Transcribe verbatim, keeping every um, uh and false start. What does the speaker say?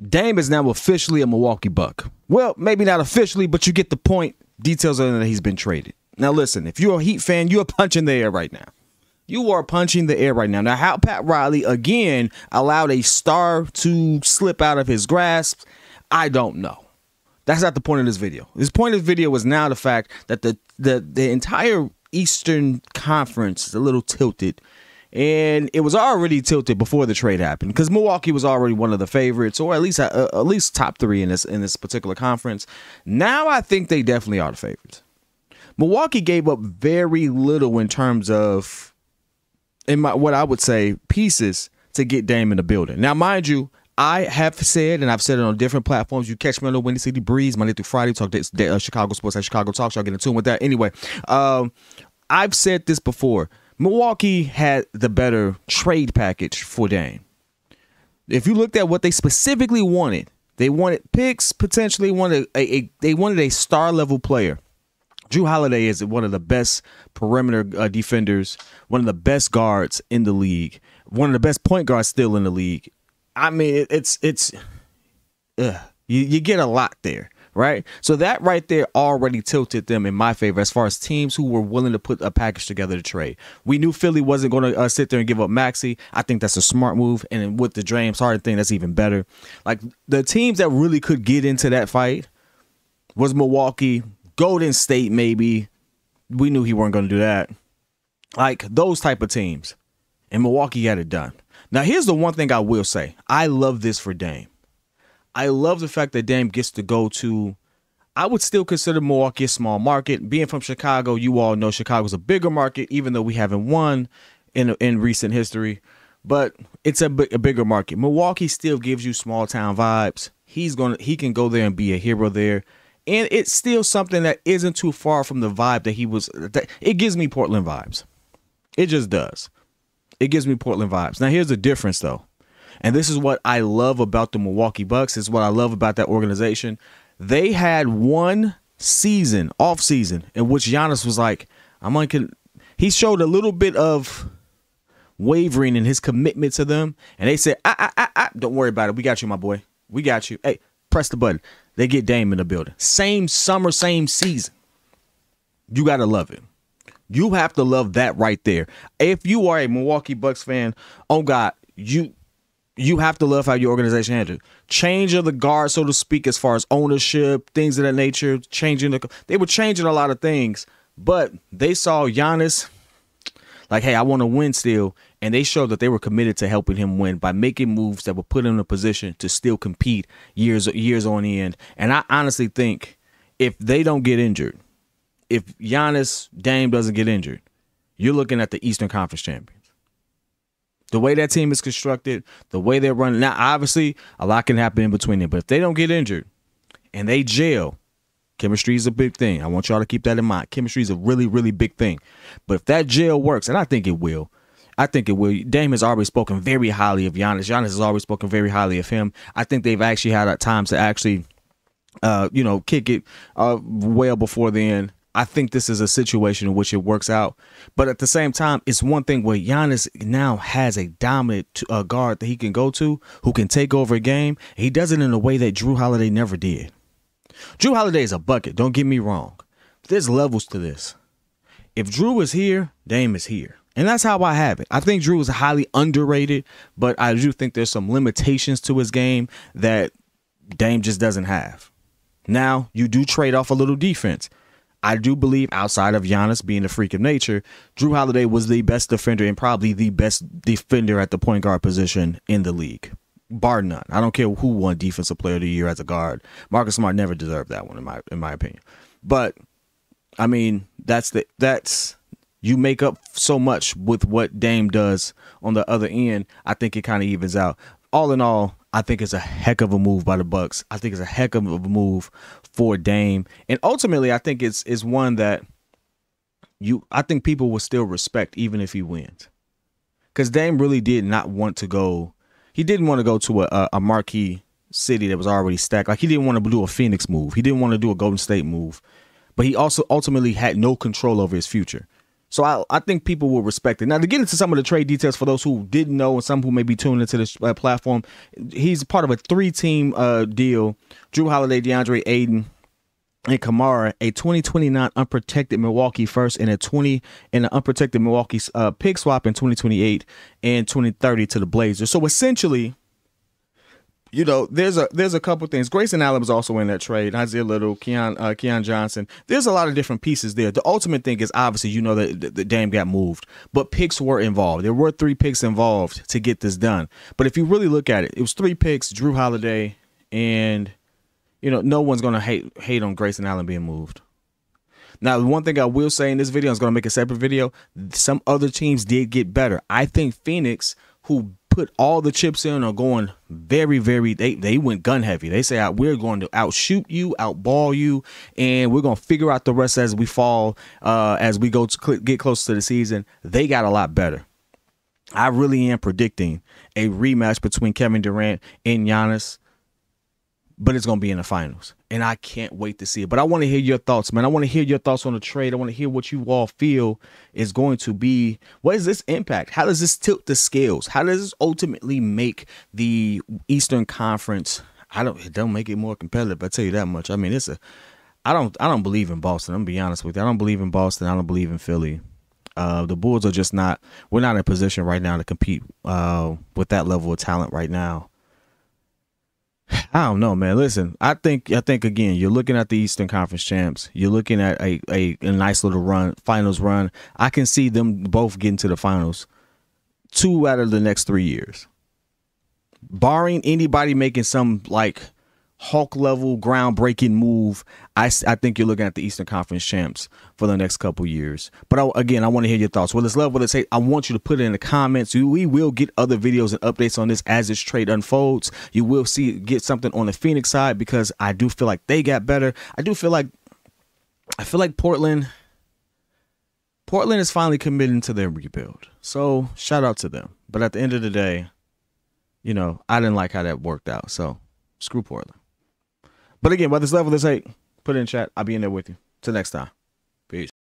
Dame is now officially a Milwaukee Buck. Well, maybe not officially, but you get the point. Details are that he's been traded. Now, listen, if you're a Heat fan, you're punching the air right now. You are punching the air right now. Now, how Pat Riley, again, allowed a star to slip out of his grasp, I don't know. That's not the point of this video. His point of this video is now the fact that the, the, the entire Eastern Conference is a little tilted. And it was already tilted before the trade happened because Milwaukee was already one of the favorites, or at least uh, at least top three in this in this particular conference. Now I think they definitely are the favorites. Milwaukee gave up very little in terms of, in my what I would say, pieces to get Dame in the building. Now, mind you, I have said, and I've said it on different platforms. You catch me on the Windy City Breeze Monday through Friday. Talk to uh, Chicago Sports at Chicago Talks. Y'all get in tune with that. Anyway, um, I've said this before. Milwaukee had the better trade package for Dame. If you looked at what they specifically wanted, they wanted picks, potentially wanted a, a they wanted a star-level player. Jrue Holiday is one of the best perimeter uh, defenders, one of the best guards in the league, one of the best point guards still in the league. I mean, it, it's it's ugh, you, you get a lot there. Right. So that right there already tilted them in my favor as far as teams who were willing to put a package together to trade. We knew Philly wasn't going to uh, sit there and give up Maxey. I think that's a smart move. And with the James Harden thing, that's even better. Like the teams that really could get into that fight was Milwaukee, Golden State, maybe. We knew he weren't going to do that. Like those type of teams. And Milwaukee had it done. Now, here's the one thing I will say. I love this for Dame. I love the fact that Dame gets to go to, I would still consider Milwaukee a small market. Being from Chicago, you all know Chicago's a bigger market, even though we haven't won in in recent history. But it's a, a bigger market. Milwaukee still gives you small town vibes. He's gonna he can go there and be a hero there, and it's still something that isn't too far from the vibe that he was. That, it gives me Portland vibes. It just does. It gives me Portland vibes. Now here's the difference though. And this is what I love about the Milwaukee Bucks. It's what I love about that organization. They had one season, off season, in which Giannis was like, I'm uncon. He showed a little bit of wavering in his commitment to them. And they said, I, I, I, I, don't worry about it. We got you, my boy. We got you. Hey, press the button. They get Dame in the building. Same summer, same season. You got to love it. You have to love that right there. If you are a Milwaukee Bucks fan, oh, God, you – you have to love how your organization handles change of the guard, so to speak, as far as ownership, things of that nature, changing the – they were changing a lot of things, but they saw Giannis like, hey, I want to win still, and they showed that they were committed to helping him win by making moves that would put him in a position to still compete years, years on end. And I honestly think if they don't get injured, if Giannis Dame doesn't get injured, you're looking at the Eastern Conference champion. The way that team is constructed, the way they're running. Now, obviously, a lot can happen in between them. But if they don't get injured and they gel, chemistry is a big thing. I want y'all to keep that in mind. Chemistry is a really, really big thing. But if that gel works, and I think it will, I think it will. Dame has already spoken very highly of Giannis. Giannis has already spoken very highly of him. I think they've actually had times to actually, uh, you know, kick it uh, well before the end. I think this is a situation in which it works out. But at the same time, it's one thing where Giannis now has a dominant uh, guard that he can go to who can take over a game. He does it in a way that Jrue Holiday never did. Jrue Holiday is a bucket. Don't get me wrong. There's levels to this. If Jrue is here, Dame is here. And that's how I have it. I think Jrue is highly underrated, but I do think there's some limitations to his game that Dame just doesn't have. Now, you do trade off a little defense. I do believe outside of Giannis being a freak of nature, Jrue Holiday was the best defender and probably the best defender at the point guard position in the league, bar none. I don't care who won Defensive Player of the Year as a guard. Marcus Smart never deserved that one in my in my opinion. But I mean, that's the that's you make up so much with what Dame does on the other end. I think it kind of evens out. All in all, I think it's a heck of a move by the Bucks. I think it's a heck of a move for Dame. And ultimately, I think it's it's one that you I think people will still respect even if he wins. Because Dame really did not want to go. He didn't want to go to a, a marquee city that was already stacked. Like he didn't want to do a Phoenix move. He didn't want to do a Golden State move. But he also ultimately had no control over his future. So I, I think people will respect it. Now, to get into some of the trade details for those who didn't know and some who may be tuning into this uh, platform, he's part of a three-team uh, deal. Jrue Holiday, DeAndre Ayton, and Kamara, a twenty twenty-nine unprotected Milwaukee first and a twenty and an unprotected Milwaukee uh, pick swap in twenty twenty-eight and twenty thirty to the Blazers. So essentially, you know, there's a there's a couple things. Grayson Allen was also in that trade. Isaiah Little, Keon uh, Keon Johnson. There's a lot of different pieces there. The ultimate thing is obviously you know that the, the Dame got moved, but picks were involved. There were three picks involved to get this done. But if you really look at it, it was three picks: Jrue Holiday, and you know no one's gonna hate hate on Grayson Allen being moved. Now, one thing I will say in this video, I was gonna make a separate video. Some other teams did get better. I think Phoenix, who put all the chips in, are going very, very, they, they went gun heavy. They say, we're going to outshoot you, outball you, and we're going to figure out the rest as we fall, uh, as we go to get closer to the season. They got a lot better. I really am predicting a rematch between Kevin Durant and Giannis, but it's going to be in the finals, and I can't wait to see it. But I want to hear your thoughts, man. I want to hear your thoughts on the trade. I want to hear what you all feel is going to be. What is this impact? How does this tilt the scales? How does this ultimately make the Eastern Conference? I don't. It don't make it more competitive. I tell you that much. I mean, it's a. I don't. I don't believe in Boston. I'm gonna be honest with you. I don't believe in Boston. I don't believe in Philly. Uh, the Bulls are just not. We're not in a position right now to compete uh, with that level of talent right now. I don't know, man. Listen, I think I think again, you're looking at the Eastern Conference champs. You're looking at a, a, a nice little run, finals run. I can see them both getting to the finals two out of the next three years. Barring anybody making some like Hawk level groundbreaking move, I, I think you're looking at the Eastern Conference champs for the next couple years. But I, again, I want to hear your thoughts. Whether it's love, whether it's hate, I want you to put it in the comments. We will get other videos and updates on this as this trade unfolds. You will see get something on the Phoenix side because I do feel like they got better. I do feel like I feel like Portland Portland is finally committing to their rebuild. So shout out to them. But at the end of the day, you know, I didn't like how that worked out. So screw Portland. But again, whether it's love or this hate, put it in chat. I'll be in there with you. Till next time.